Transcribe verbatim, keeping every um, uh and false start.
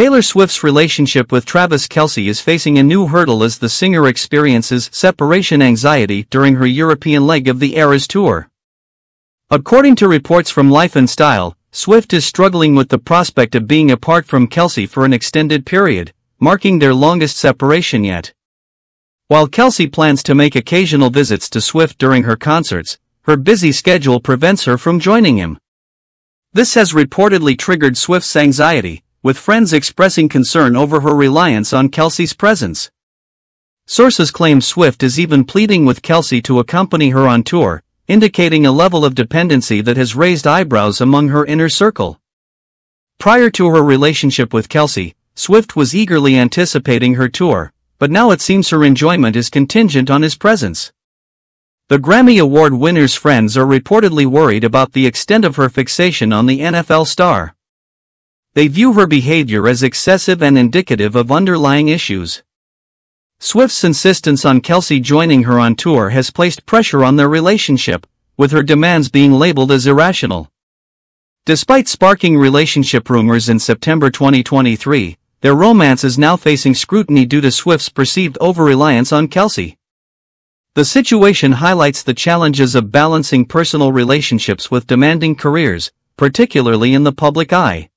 Taylor Swift's relationship with Travis Kelce is facing a new hurdle as the singer experiences separation anxiety during her European leg of the Eras Tour. According to reports from Life and Style, Swift is struggling with the prospect of being apart from Kelce for an extended period, marking their longest separation yet. While Kelce plans to make occasional visits to Swift during her concerts, her busy schedule prevents her from joining him. This has reportedly triggered Swift's anxiety, with friends expressing concern over her reliance on Kelce's presence. Sources claim Swift is even pleading with Kelce to accompany her on tour, indicating a level of dependency that has raised eyebrows among her inner circle. Prior to her relationship with Kelce, Swift was eagerly anticipating her tour, but now it seems her enjoyment is contingent on his presence. The Grammy Award winner's friends are reportedly worried about the extent of her fixation on the N F L star. They view her behavior as excessive and indicative of underlying issues. Swift's insistence on Kelce joining her on tour has placed pressure on their relationship, with her demands being labeled as irrational. Despite sparking relationship rumors in September twenty twenty-three, their romance is now facing scrutiny due to Swift's perceived over-reliance on Kelce. The situation highlights the challenges of balancing personal relationships with demanding careers, particularly in the public eye.